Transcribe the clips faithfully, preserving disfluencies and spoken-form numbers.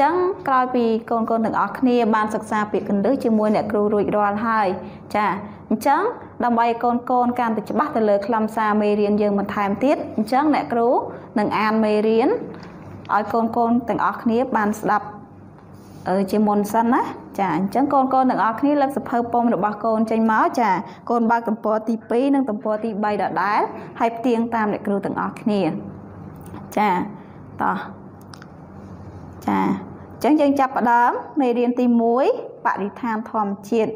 จังกลายเป็นคนคนหนึ่งออกนี่บานศึกษาปิดกันด้วยชื่อมวยเนี่ยครูรุ่ยรอนให้จ้ะจังดำไปคนคนการติดบัตรแต่เลิกลำซาเมเรียนยืมมันทายมันติดจังเนี่ยครูหนึ่งอันเมเรียนไอ้คนคนหนึ่งออกนี่บานดับเออชื่อมนสันนะจ้ะจังคนคนหนึ่งออกนี่เลิกสะเพอปมดอกบักคนใจม้าจ้ะคนบักตั้งปอตีปีนั่งตั้งปอตีใบดอกได้ให้เตียงตามเนี่ยครูหนึ่งออกนี่จ้ะต่อจ้ะจังจังจับประเดิมเมเรียนตีมวยปฏิทานทอมเฉียด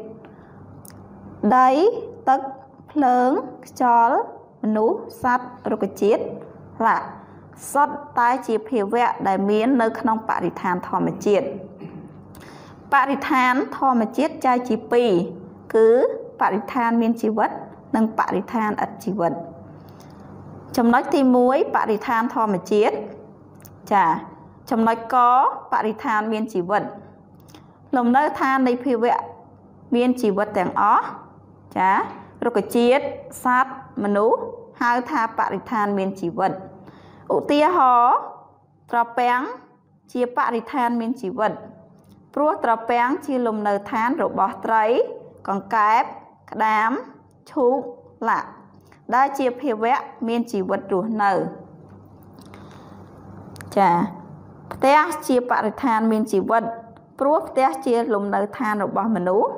ได้ตึกเพลิงจอลมนุษย์สัตว์รุกจิตละสัตว์ตายจีบผิวแวะได้เมียนเนื้อขนมปฏิทานทอมเฉียดปฏิทานทอมเฉียดใจจีปีคือปฏิทานเมียนชีวิตหนึ่งปฏิทานอัดชีวิตจำนวนตีมวยปฏิทานทอมเฉียดจ้ะจำนวนก็ปฏิทานเมียนชีวิตลมเนื้อทานในผิวแวะเมียนชีวิตแต่งอ๋อจ้ะรุกจิตสัตว์มนุษย์หาทาปฏิทานเมียนชีวิตอุติยหอตระแปงเชียปฏิทานเมียนชีวิตพวกตระแปงเชียลมเนื้อทานรูปบ่อไตรกองแกบกระดามชุกละได้เชียผิวแวะเมียนชีวิตรูเนื้อจ้ะเตะเชียปฏิทานเมียนชีวิตพวกเตะเชียลมเนื้อทานรูปบ่อมนุษย์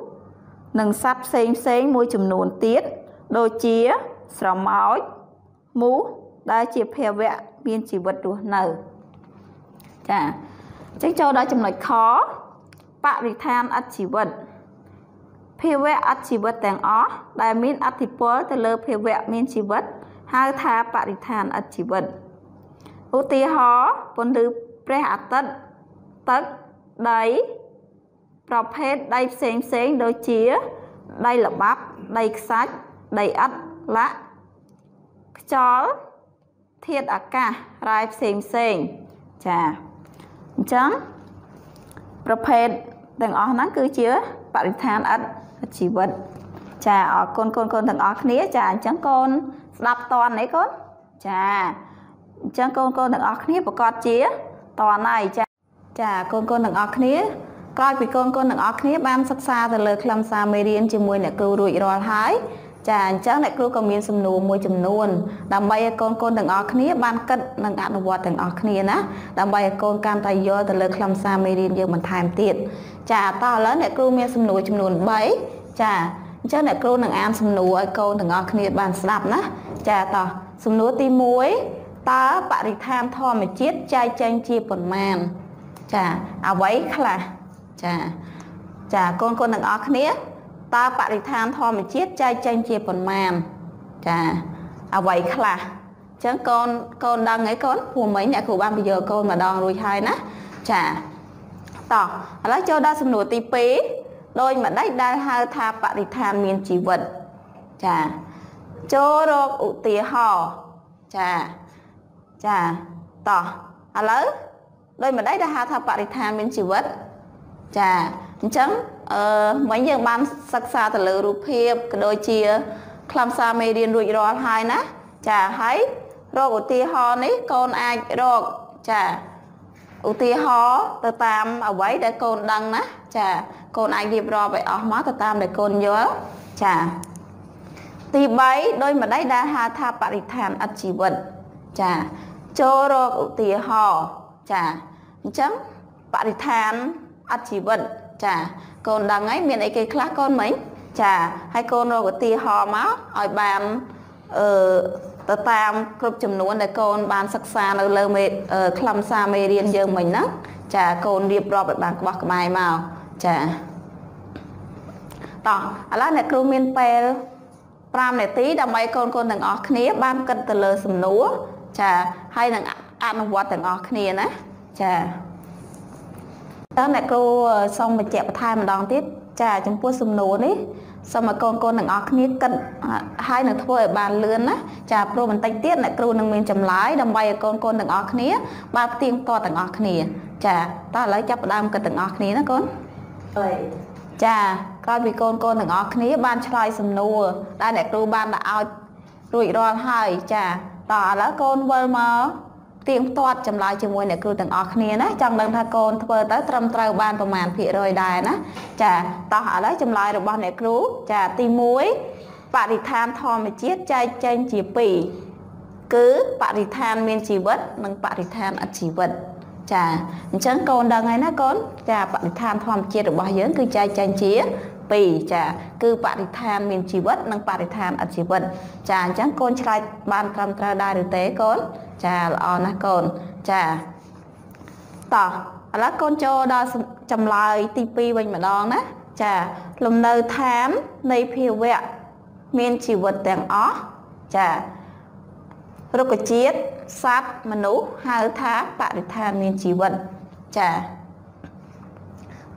หนึ่งสัตว์เซ็งเซ็งมวยจำนวนตีดโดยเชี่ยสระม้อยมูได้เชี่ยเพลวะเมียนชีวิตดูหนึ่งจ้ะจังโจได้จำนวนข้อปฏิทานอัดชีวิตเพลวะอัดชีวิตแต่งอ๋อได้มินอัดทิพย์แต่เลิกเพลวะเมียนชีวิตหาทาปฏิทานอัดชีวิตอุติหอปนหรือเปรอะตัดตัดได้ประเภทได้เซ็งเซ็งโดยเชี่ยได้หลับบับได้ซัดได้อัดละจอลเทียดอากาศไรเซ็งเซ็งจ้ะจังประเภทต่างออกนั้นคือเชี่ยปฏิทานอัดชีวิตจ้ะออกคนคนคนต่างออกนี้จ้ะจังคนดับตอนไหนคนจ้ะจังคนคนต่างออกนี้ประกอบเชี่ยตอนไหนจ้ะจ้ะคนคนต่างออกนี้กลายเป็นคนคนหนึ่งออกนี้บ้านศึกษาแต่เลิกลำซาเมเรียนจมวยเนี่ยครูรุ่ยรอท้ายจ้ะเจ้าเนี่ยครูก็มีสมนูมวยจำนวนดำใบคนคนหนึ่งออกนี้บ้านกัดหนึ่งอนุวัตหนึ่งออกนี้นะดำใบคนการตายเยอะแต่เลิกลำซาเมเรียนเยอะมันทายติดจ้ะต่อแล้วเนี่ยครูมีสมนูจำนวนใบจ้ะเจ้าเนี่ยครูหนึ่งอันสมนูไอคนหนึ่งออกนี้บ้านสลับนะจ้ะต่อสมนูตีมวยตาปฏิทานทอมจิตใจแจงจีปนแมนจ้ะเอาไว้ค่ะจ้ะจ้ะคนคนหนึ่งออกนี้ตาปฏิทานทอมจิตใจแจงจีปนแมนจ้ะเอาไว้ค่ะจังคนคนดังไงคนผัวไหมเนี่ยครูบ้านไปเจอคนมาดองรุยไทยนะจ้ะต่อแล้วเจ้าได้สมนุติปีโดยมาได้ได้หาทาปฏิทานเมียนชีวิตจ้ะโจโรอุติหอจ้ะจ้ะต่อแล้วโดยมาได้ได้หาทาปฏิทานเมียนชีวิตจ้ะจังเอ่อเหมือนอย่างบ้านศึกษาแต่เลือรูปเพียบโดยเชี่ยคลำซาเมเรียนรุ่ยรอไทยนะจ้ะให้โรคอุติหอนี้คนไอโรคจ้ะอุติหอติดตามเอาไว้แต่คนดังนะจ้ะคนไอเรียบรอไปออกมาติดตามแต่คนเยอะจ้ะตีใบโดยมาได้ดาหาทาปฏิทานอัจฉริยะจ้ะโจโรคอุติหอจ้ะจังปฏิทานอัจฉริยะจ้ะคนดังไงมีอะไรคล้ายคนไหมจ้ะให้คนเราก็ตีหอมาไอ้บานเอ่อติดตามครบจำนวนแต่คนบานศึกษาเราเริ่มเอ่อคลำซาเมเรียนเยอะเหมือนนักจ้ะคนเรียบรอบแบบบางวักไม้มาจ้ะต่อแล้วเนี่ยครูมีนเปลปรามเนี่ยตีทำไมคนคนต่างออกนี้บ้านกันตะเลสมนัวจ้ะให้ต่างอ่านวัดต่างออกนี้นะจ้ะตั้งแต่กูส่งมาแจกประทายมาดองติดจ้ะจำพวกสมนูนี่สมัยก่อนคนหนึ่งออกนี้กันให้หนึ่งถ้วยบานเลือนนะจ้ะโปรมันติดติดเนี่ยกูหนึ่งมีจำลายดำใบคนคนหนึ่งออกนี้บานเตียงต่อต่างออกนี้จ้ะตอนหลังจับดำกันต่างออกนี้นะคนจ้ะกลายเป็นคนคนหนึ่งออกนี้บานชลายสมนูได้เนี่ยกูบานละเอารุ่ยรอนให้จ้ะต่อแล้วคนเวอร์มา เตียงตัวจำลายจมูกเนี่ยคือต่างออกเนี่ยนะจังเดินทางคนเปิดแต่ตรำตรายบ้านประมาณผีรอยได้นะจะต่อหาแล้วจำลายระบอบเนี่ยครูจะตีมุ้ยปฏิทานทอมไปเจี๊ยใจใจจีปีคือปฏิทานเมียนจีวัดนังปฏิทานอจีวัดจะฉันคนดังไงนะคนจะปฏิทานทอมเจี๊ยระบอบเยอะคือใจใจเจี๊ยปีจะคือปฏิทานเมียนจีวัดนังปฏิทานอจีวัดจะฉันคนชายบ้านตรำตรายได้หรือเต๋อคนจะอ่อนนะคนจะต่อแล้วคนโจดอจำลายตีปีไปเหมือนดองนะจะลมเนยแถมในผิวเวะเมียนชีวิตแต่งอ๋อจะโรคจิตสัตว์มนุษย์หาท้าปฏิทานเมียนชีวิตจะ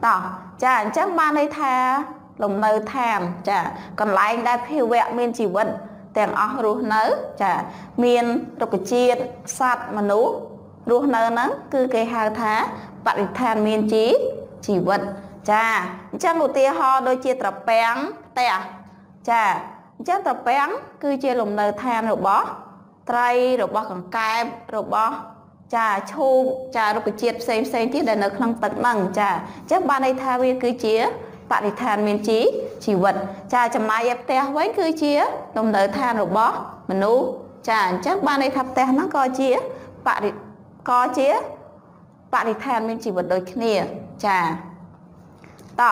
ต่อจะจังมาในแท้ลมเนยแถมจะกันไล่ได้ผิวเวะเมียนชีวิตแต่งออกรู้เนื้อจะเมียนโรคจิตสัตว์มนุษย์รู้เนื้อนั้นคือเกหาท้าปฏิทานเมียนจีชีวิตจะจังอุติหอโดยเจตระแปงแต่จะจังตระแปงคือเจลมเนยแทนหรือบอไตรหรือบอของกายหรือบอจะชูจะรูปเจตเซมเซมที่ได้เนื้อคลังตัดมั่งจะจังบานในทวีคือเจียปฏิทานเมียนจีชีวิตจะจำลายยับแต่ไว้คือเจียลมเนยแทนหรือบอมนุษย์จะจังบานในทับแต่นั้นก็เจียปฏิก็เจียปฏิทานเมียนชีวิตโดยเนียจะต่อ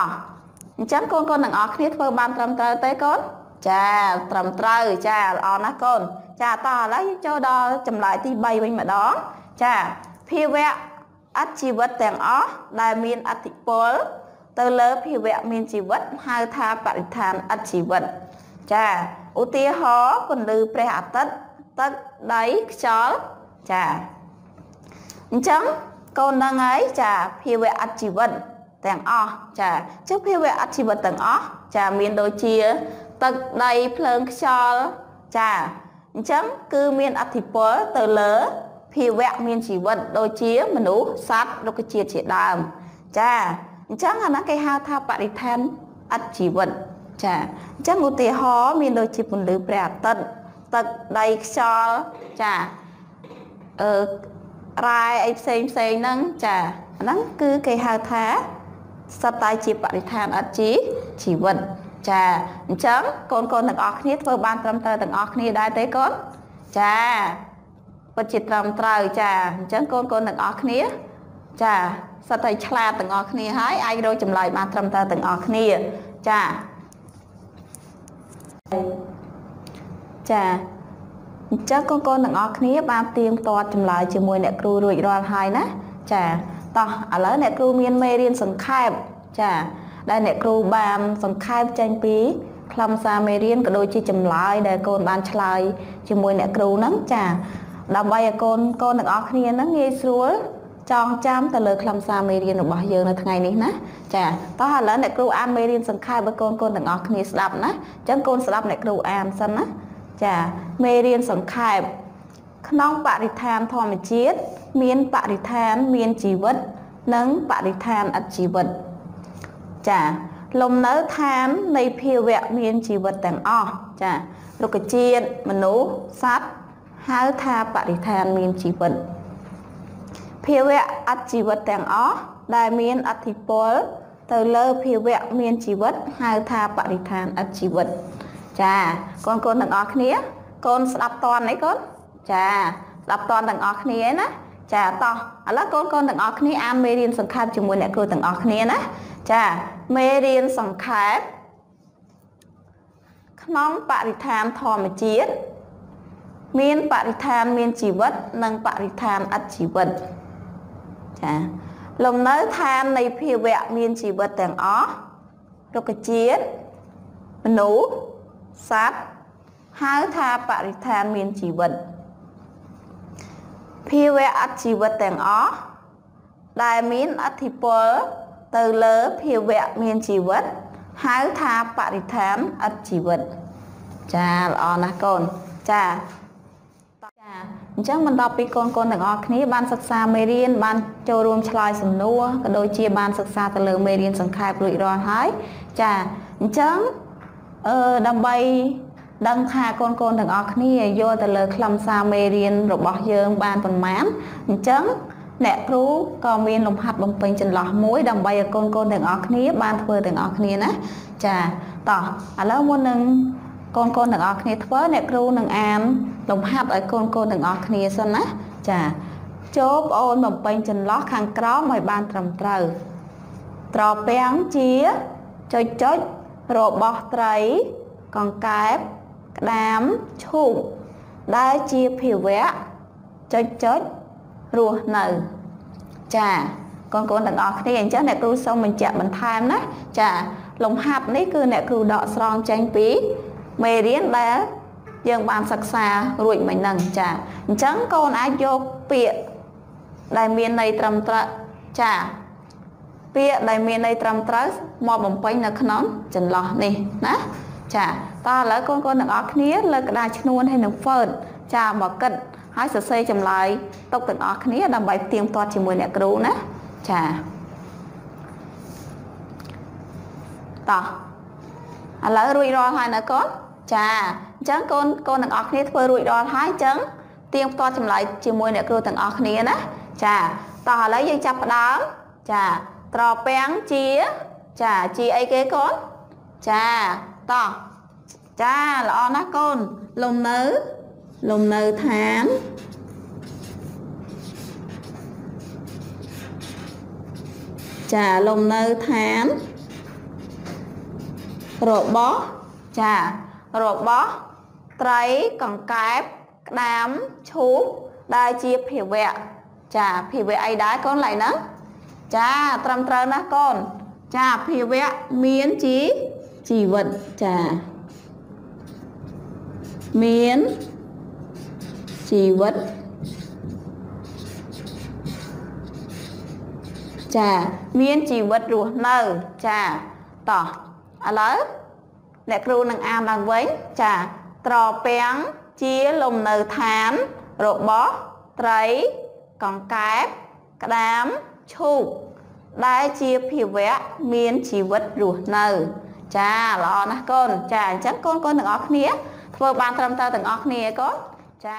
จังคนคนหนึ่งออกนี่เพื่อบานตรำเตยเตยคนจะตรำเตยจะอ่อนนะคนจะต่อแล้วยิ่งเจ้าดอจำลายที่ใบเป็นแบบน้องจะพี่แวะอัดชีวิตแต่งอ๋อได้มีอัดติปอลเตลพี่แวะมีชีวิตหาทาปฏิทานอัดชีวิตจะอุติหอคนลือเปรตตัดตัดได้ช้อจะจังคนหนึ่งไงจะพี่แวะอัดชีวิตแต่งอ๋อจะเจ้าพี่เวอชีวแต่งอ๋อจะมีโดยเชียตักใดเพลิงชอลจะจังคือมีอธิปอเตลอพี่เวมีชีวโดยเชียมนุษย์สัตว์โลกเชียเฉียดามจะจังอันนั้นไก่ฮาทาปฏิแทนอชีวจะจังอุติหอมีโดยเชียปุ่นหรือแปรตัดตักใดชอลจะเออรายไอเซมเซนั่งจะนั่นคือไก่ฮาทาสไตล์จีบปฏิทานอัจฉริชีวิตจะจังคนคนต่างออกนี้เพื่อบ้านตรำเตยต่างออกนี้ได้เตยคนจะปัจจิตรำเตยจะจังคนคนต่างออกนี้จะสไตล์ฉลาดต่างออกนี้ให้ไอโดยจำลายบ้านตรำเตยต่างออกนี้จะจะจังคนคนต่างออกนี้บ้านเตรียมตัวจำลายจมูกเนี่ยครูรุ่ยรอนหายนะจะต่ออะไรเนี่ยครูเมียนเมรีนสังขายจ้ะได้เนี่ยครูบามสังขายจังปีคลำซาเมรีนก็โดยจีจำลายได้โกนบานชลายจมวยเนี่ยครูนั่งจ้ะดำใบโกนโกนหนักออกเนียนั่งเงยสัวจองจำแต่เลยคลำซาเมรีนหนูบอกเยอะในทั้งไงนี้นะจ้ะต่ออะไรเนี่ยครูอันเมรีนสังขายบโกนโกนหนักออกเนียสลับนะจังโกนสลับเนี่ยครูอันสันนะจ้ะเมรีนสังขายน้องปฏิทานทอมจิตเมียนปฏิทานเมียนชีวิตนังปฏิทานอัจชีวิตจะลมเนื้อทานในเพียวแวะเมียนชีวิตแต่งอ้อจะโลกเจียนมนุษย์สัตว์หาทาปฏิทานเมียนชีวิตเพียวแวะอัจชีวิตแต่งอ้อได้เมียนอธิปลเตลเลอเพียวแวะเมียนชีวิตหาทาปฏิทานอัจชีวิตจะก่อนก่อนแต่งอ้อเนี้ยก่อนสลับตอนไหนก่อนจะหลับตอนต่างออกนี้นะจะต่อแล้วคนคนต่างออกนี้อันเมรีนสังขารจมูกเนี่ยครูต่างออกนี้นะจะเมรีนสังขารน้องปฏิทานทอมจิตเมียนปฏิทานเมียนชีวิตนังปฏิทานอัจชีวิตจะลมเนื้อทานในผิวแวะเมียนชีวิตต่างออกโลกเจียนมนุษย์สัตว์หาทาปฏิทานเมียนชีวิตพี่เวอชีวแต่งอ๋อได้มีนอธิปลเตลอพี่เวเมียนชีวิตหาทาปฏิทานอัจชีวิตจ้าอ๋อนะก่อนจ้าจ้าจังมันต่อปีก่อนก่อนแต่งอ๋อนี้บ้านศึกษาเมรีนบ้านโจรวมชลายสำนัวก็โดยเชียบ้านศึกษาเตลอเมรีนสังขารปลุยรอนหายจ้าจังเออดำใบ ดังท่ากนๆถึงออกนี่โยแต่เลยคลำซาเมเรียนหลบบอกเยิงบานปุ่นม้ามจังแหนครูก็มีลมพัดลมเป็นจนหลอดมุ้ยดังใบกนๆถึงออกนี่บานเพื่อถึงออกนี่นะจ้ะต่อแล้ววันหนึ่งกนๆถึงออกนี่เพื่อแหนครูหนึ่งอันลมพัดไอ้กนๆถึงออกนี่ซะนะจ้ะโจบโอนลมเป็นจนหลอดคางกร้อมไอ้บานตรมเตอตรอเปียงเจี๊ยจอยจอยโรบอไตรกองแกลบดามชุบได้เจี๊ยผิวแวะจอยจอยรัวหนึ่งจ้ะกองกนถึงออกนี่เองจ้ะแหนครูส่งมันจะมันทามนะจ้ะลมพัดนี่คือแหนครูดอกสรองแจงปีเมเรียนได้ยังบานศักษารวยเหมือนนั่งจ้ะจังโกนอาโยกเปียได้เมียนในตรมตระจ้ะเปียได้เมียนในตรมตระมอบมไปนักน้องจันหล่อนี่นะจ้ะตาแล้วก้นก้นหนังออกนี้เลยกระดาษชนวนให้หนังเฟิร์นจ้ะบอกกันให้เสซจำไล่ตกหนังออกนี้ดำใบเตรียมตัวชิมวยแหนครูนะจ้ะต่อแล้วรวยรอให้นะก้นจ้ะจังก้นก้นหนังออกนี้เพื่อรวยรอให้จังเตรียมตัวจำไล่ชิมวยแหนครูหนังออกนี้นะจ้ะต่อแล้วยังจับดามจ้ะตรอเปียงเจี๊ยจ้ะจีไอเก้ก้นจ้ะต่อจ้ะละอนะก้นลมเนื้อลมเนื้อฐานจ้ะลมเนื้อฐานโรบอจ้ะโรบอไตรกองแกลบดามชุบได้เจี๊ยผิวแวะจ้ะผิวแวะไอได้ก้นไหลนะจ้าตรมตรนะก้นจ้าผิวแวะเมียนจีจีวัดจ้าเมียนจีวัดจ้าเมียนจีวัดรัวเนอจ้าต่ออะไรแหละครูนางอามบางเว้นจ้าตรอเปียงจีลมเนอฐานโรบอไตรกองแกลบกระดามชูได้เจี๊ยผิวแวะเมียนชีวิตรัวเนอจ้าละอนะก้นจ้าจังก้นก้นถึงออกนี้เพื่อบานตรมตาถึงออกนี้ก้นจ้า